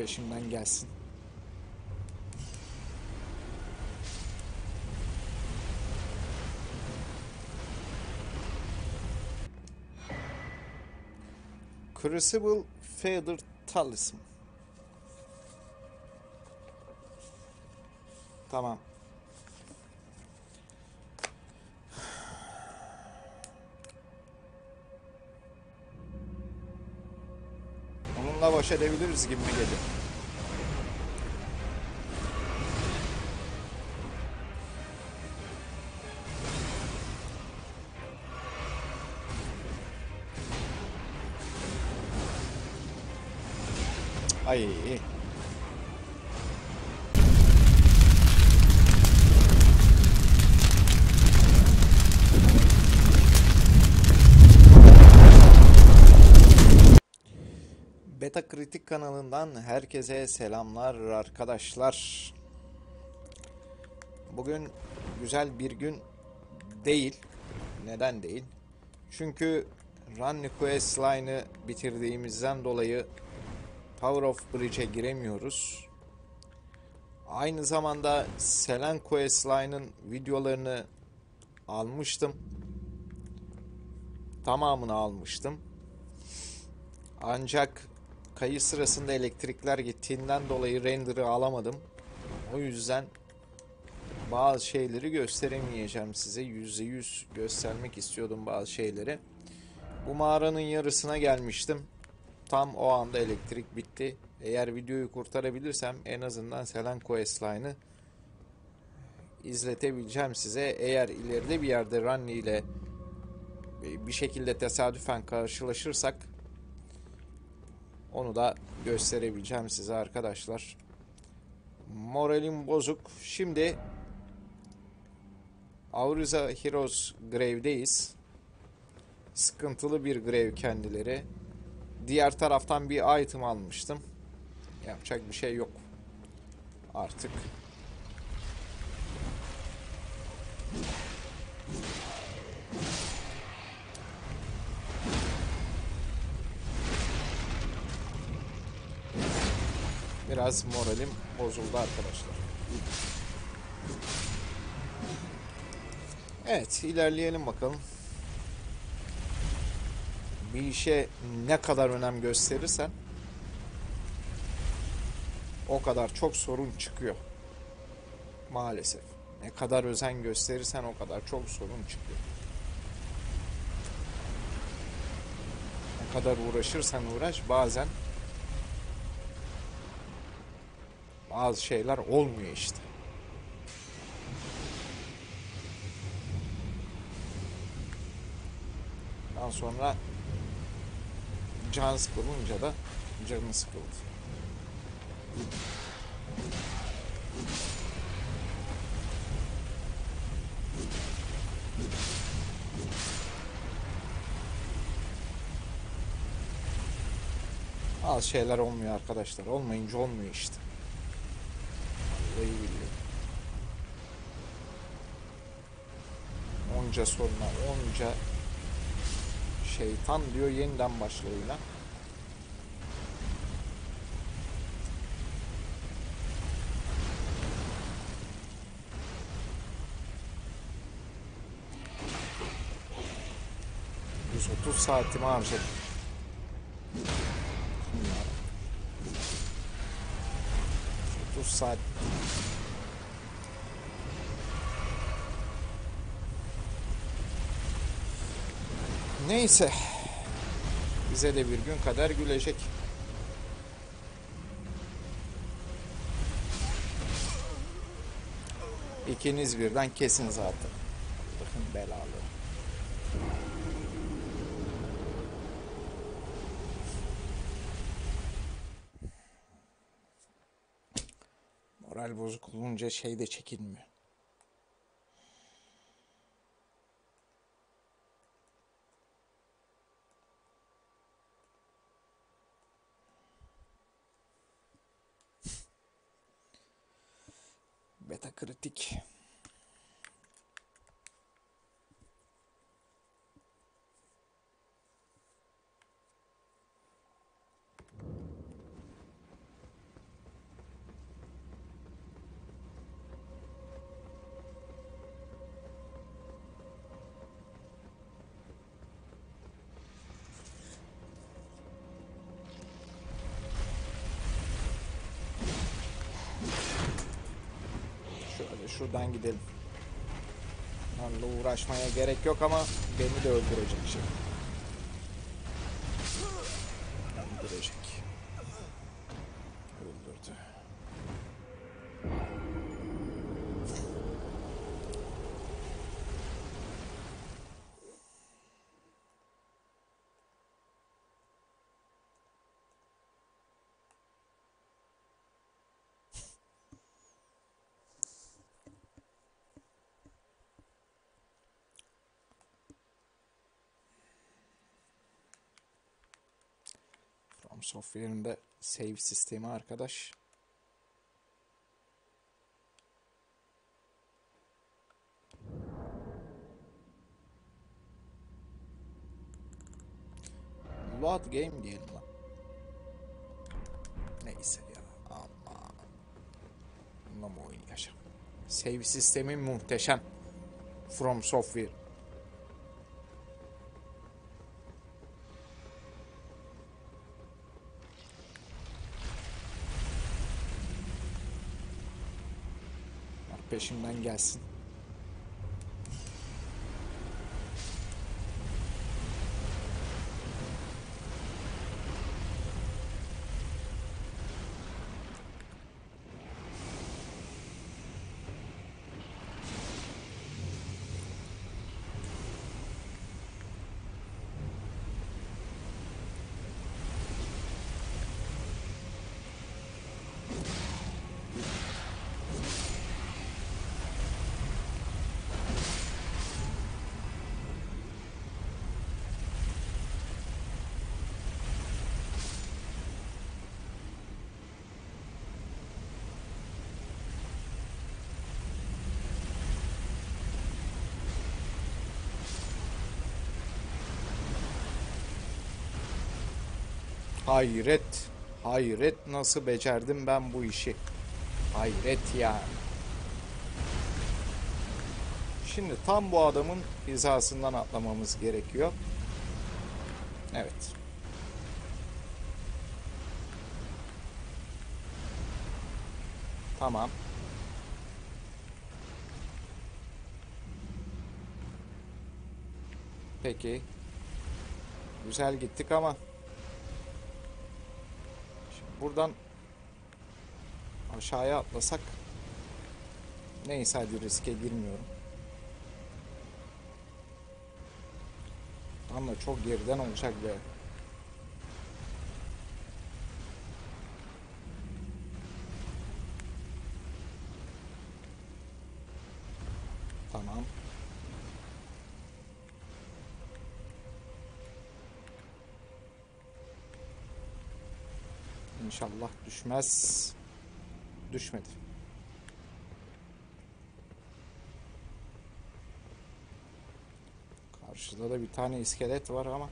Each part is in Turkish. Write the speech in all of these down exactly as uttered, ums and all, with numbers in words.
peşimden gelsin. Crucible Feather Talisman. Tamam. Onunla baş edebiliriz gibi mi geliyor? Ay. Metacritic kanalından herkese selamlar arkadaşlar. Bugün güzel bir gün değil. Neden değil? Çünkü Ranni questline'ı bitirdiğimizden dolayı Power of Bridge'e giremiyoruz. Aynı zamanda Selen questline'ın videolarını almıştım. Tamamını almıştım. Ancak kayıt sırasında elektrikler gittiğinden dolayı render'ı alamadım. O yüzden bazı şeyleri gösteremeyeceğim size. yüzde yüz göstermek istiyordum bazı şeyleri. Bu mağaranın yarısına gelmiştim. Tam o anda elektrik bitti. Eğer videoyu kurtarabilirsem en azından Selen questline'ı izletebileceğim size. Eğer ileride bir yerde Ranni ile bir şekilde tesadüfen karşılaşırsak onu da gösterebileceğim size arkadaşlar. Moralim bozuk. Şimdi Auriza Heroes Grave'deyiz. Sıkıntılı bir grave kendileri. Diğer taraftan bir item almıştım. Yapacak bir şey yok artık. Biraz moralim bozuldu arkadaşlar. Evet, ilerleyelim bakalım. Bir işe ne kadar önem gösterirsen o kadar çok sorun çıkıyor. Maalesef. Ne kadar özen gösterirsen o kadar çok sorun çıkıyor. Ne kadar uğraşırsan uğraş bazen bazı şeyler olmuyor işte. Daha sonra can sıkılınca da canı sıkıldı. Bazı şeyler olmuyor arkadaşlar. Olmayınca olmuyor işte. Onca soruna, onca şeytan diyor, yeniden başla oyuna. yüz otuz saatimi harcadım. yüz otuz saat. Neyse, bize de bir gün kader gülecek. İkiniz birden kesin zaten. Allah'ın belalı. Moral bozuk olunca şey de çekilmiyor. Metacritic. şuradan gidelim. Onunla uğraşmaya gerek yok ama beni de öldürecek şimdi. Öldürecek. Öldürdü. FromSoftware'in de save sistemi arkadaş. Load game diyelim lan. Neyse ya. Aman. Bununla mı oyun yaşam? Save sistemi muhteşem. FromSoftware. Peşimden gelsin. Hayret, hayret nasıl becerdim ben bu işi? Hayret ya. Şimdi tam bu adamın hizasından atlamamız gerekiyor. Evet. Tamam. Peki. Güzel gittik ama buradan aşağıya atlasak, neyse hadi riske girmiyorum. Tam da çok geriden olacak be. Tamam. İnşallah düşmez. Düşmedi. Karşıda da bir tane iskelet var ama.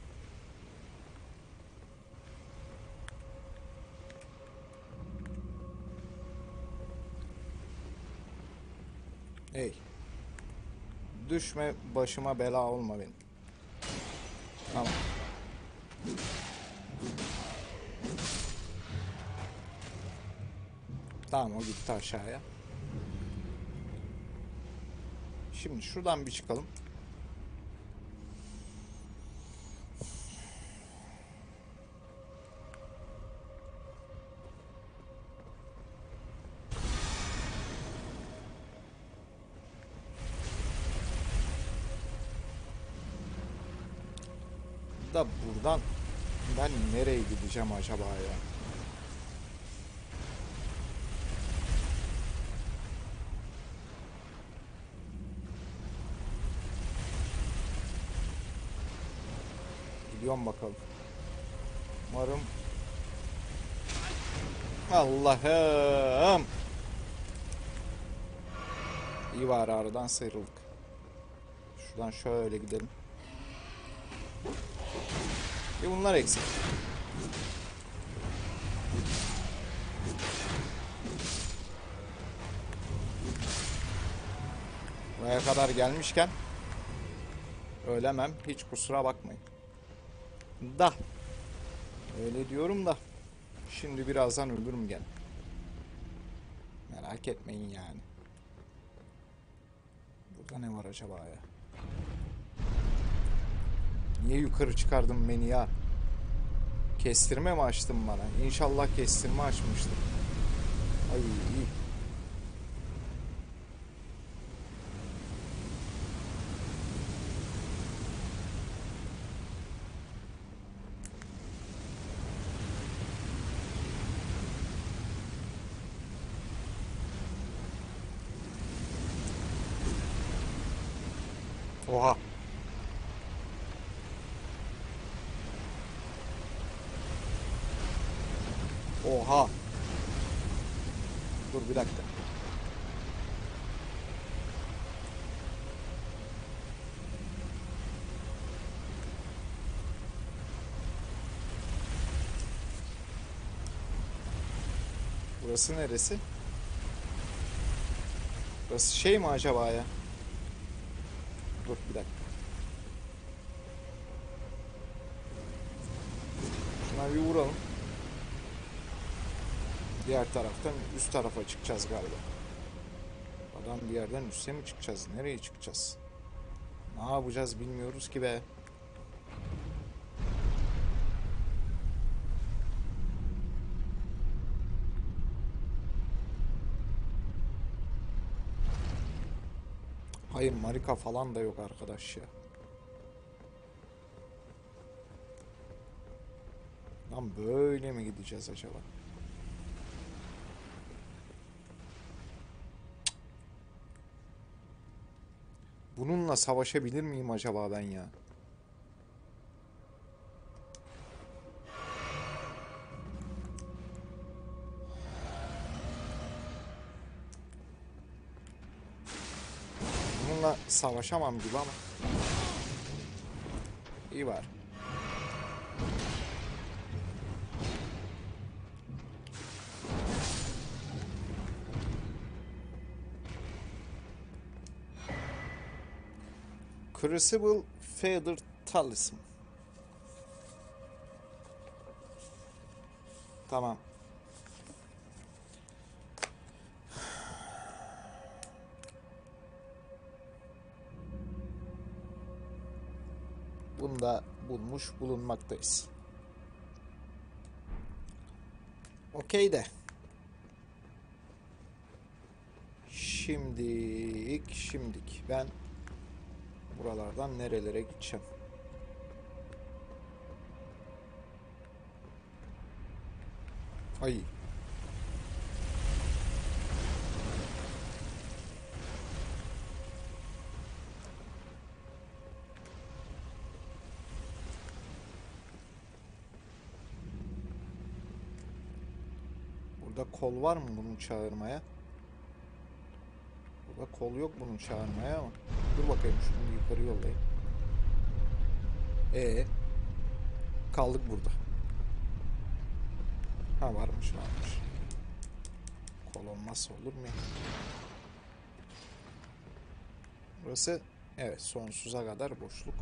Hey. Düşme, başıma bela olma benim. Tamam. Tamam, o gitti aşağıya. Şimdi şuradan bir çıkalım. Da buradan ben nereye gideceğim acaba ya? Bakalım. Umarım. Allah'ım. İyi var, aradan sıyrıldık. Şuradan şöyle gidelim. E bunlar eksik. Buraya kadar gelmişken ölemem. Hiç kusura bakmayın. Da öyle diyorum da şimdi birazdan ölürüm gene, merak etmeyin yani. Burada ne var acaba ya? Niye yukarı çıkardım beni ya? Kestirme mi açtım bana? İnşallah kestirme açmıştım. Ay iyi. Oha. Oha. Dur bir dakika. Burası neresi? Burası şey mi acaba ya? Dur bir dakika. Şuna bir vuralım. Diğer taraftan üst tarafa çıkacağız galiba. Adam bir yerden üste mi çıkacağız? Nereye çıkacağız? Ne yapacağız bilmiyoruz ki be. Hayır, marika falan da yok arkadaş ya. Lan böyle mi gideceğiz acaba? Bununla savaşabilir miyim acaba ben ya? Bununla savaşamam gibi ama. İyi var. Crucible Feather Talisman. Tamam. Bunu da bulmuş bulunmaktayız. Okey de. Şimdilik, şimdilik ben buralardan nerelere gideceğim? Ay. Burada kol var mı bunu çağırmaya? Burada kol yok bunu çağırmaya ama. Dur bakayım şunu yukarı yollayayım. Ee, kaldık burada. Ha varmış varmış. Kol olmazsa olur mu? Burası evet sonsuza kadar boşluk.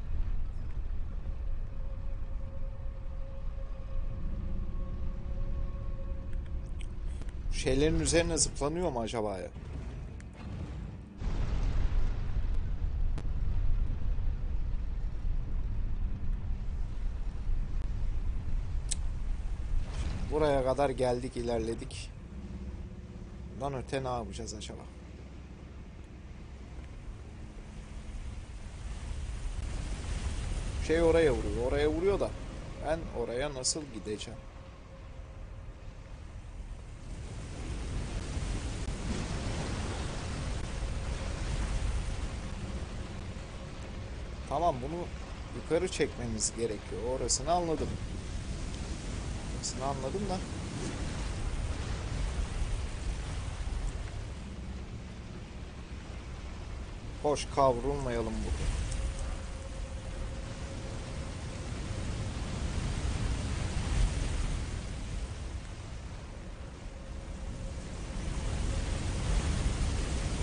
Şeylerin üzerine zıplanıyor mu acaba ya? Buraya kadar geldik, ilerledik. Bundan öte ne yapacağız acaba? Şey oraya vuruyor, oraya vuruyor da ben oraya nasıl gideceğim? Tamam, bunu yukarı çekmemiz gerekiyor. Orasını anladım. Orasını anladım da. Hoş kavrulmayalım burada.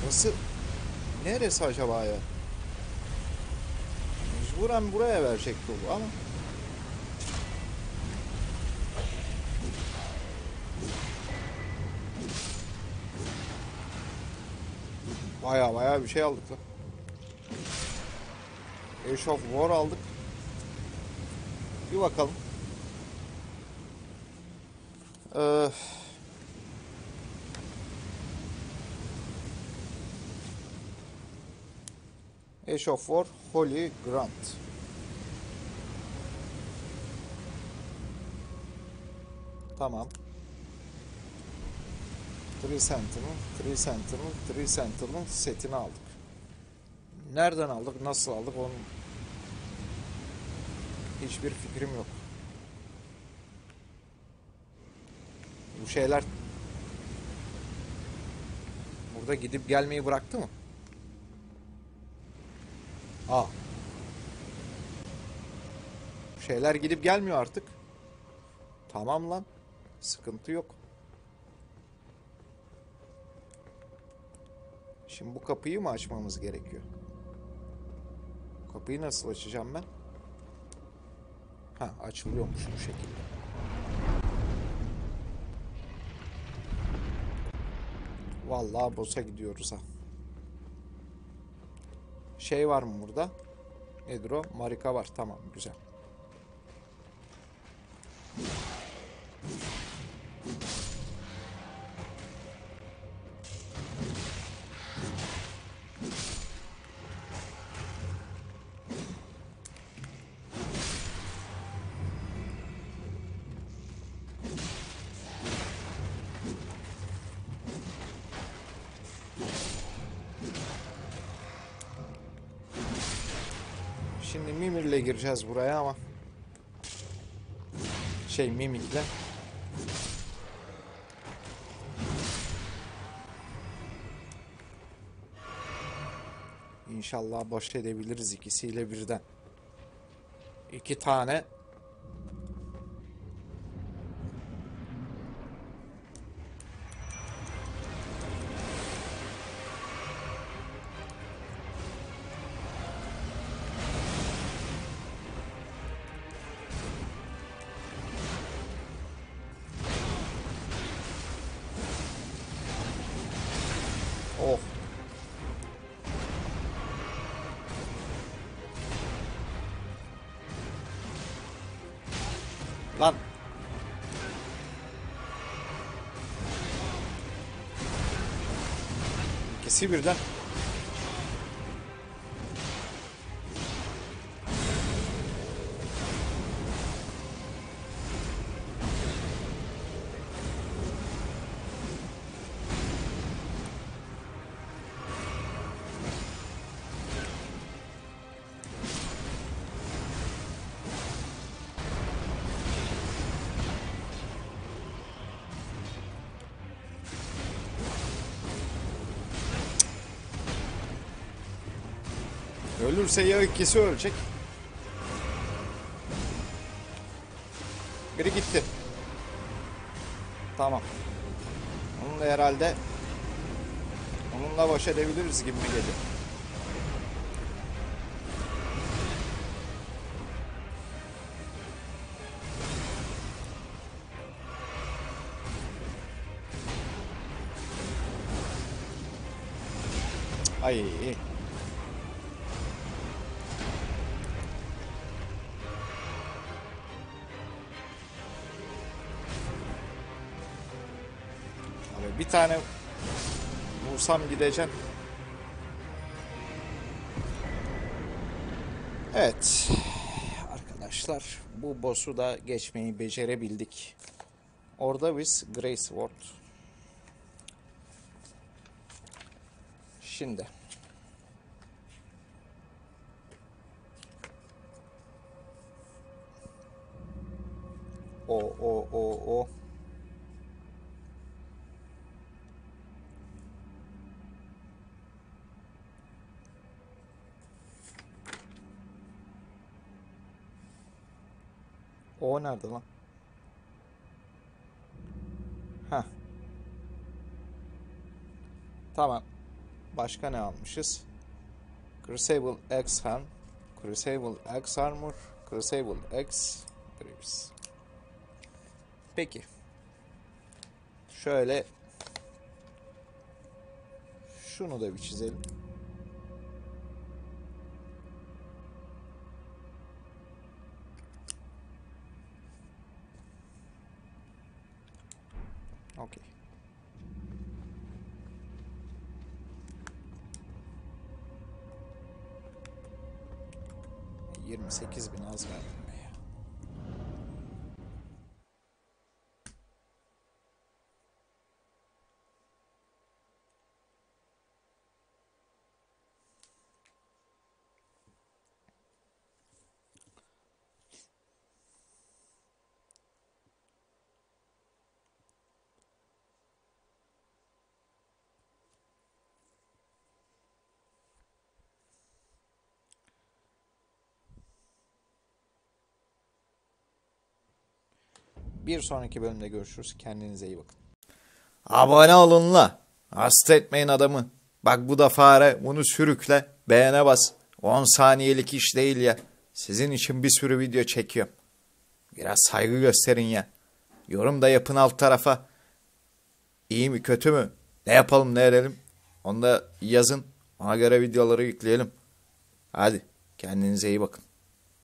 Burası neresi acaba ya? Buram buraya verecek dolu ama. Baya baya bir şey aldık lan. Ash of War aldık. Bir bakalım. Ee, Ash of War Holy Ground. Tamam. Tree Sentinel, Tree Sentinel, Tree Sentinel setini aldık. Nereden aldık, nasıl aldık onun hiçbir fikrim yok. Bu şeyler burada gidip gelmeyi bıraktı mı? Aa. Bu şeyler gidip gelmiyor artık. Tamam lan. Sıkıntı yok. Şimdi bu kapıyı mı açmamız gerekiyor? Kapıyı nasıl açacağım ben? Ha, açılıyormuş bu şekilde. Vallahi boss'a gidiyoruz ha. Şey var mı burada? Nedir o? Marika var. Tamam, güzel. Şimdi Mimik'le gireceğiz buraya ama şey Mimik'le. İnşallah baş edebiliriz ikisiyle birden. İki tane lan. İkisi birden. Ölürse ya ikisi ölecek. Biri gitti. Tamam. Onunla herhalde onunla baş edebiliriz gibi mi geliyor? Ay. Bir tane bulsam gideceğim. Evet. Arkadaşlar bu boss'u da geçmeyi becerebildik. Order with Grace World. Şimdi. O o o o. O nerede lan? Heh. Tamam. Başka ne almışız? Crucible X Helm, Crucible X Armor, Crucible X Grips. Peki. Şöyle şunu da bir çizelim. Okay. yirmi sekiz bin az verdim be ya. Bir sonraki bölümde görüşürüz. Kendinize iyi bakın. Abone olun la. Hasta etmeyin adamı. Bak bu da fare. Bunu sürükle. Beğene bas. on saniyelik iş değil ya. Sizin için bir sürü video çekiyorum. Biraz saygı gösterin ya. Yorum da yapın alt tarafa. İyi mi kötü mü? Ne yapalım ne edelim? Onu da yazın. Ona göre videoları yükleyelim. Hadi kendinize iyi bakın.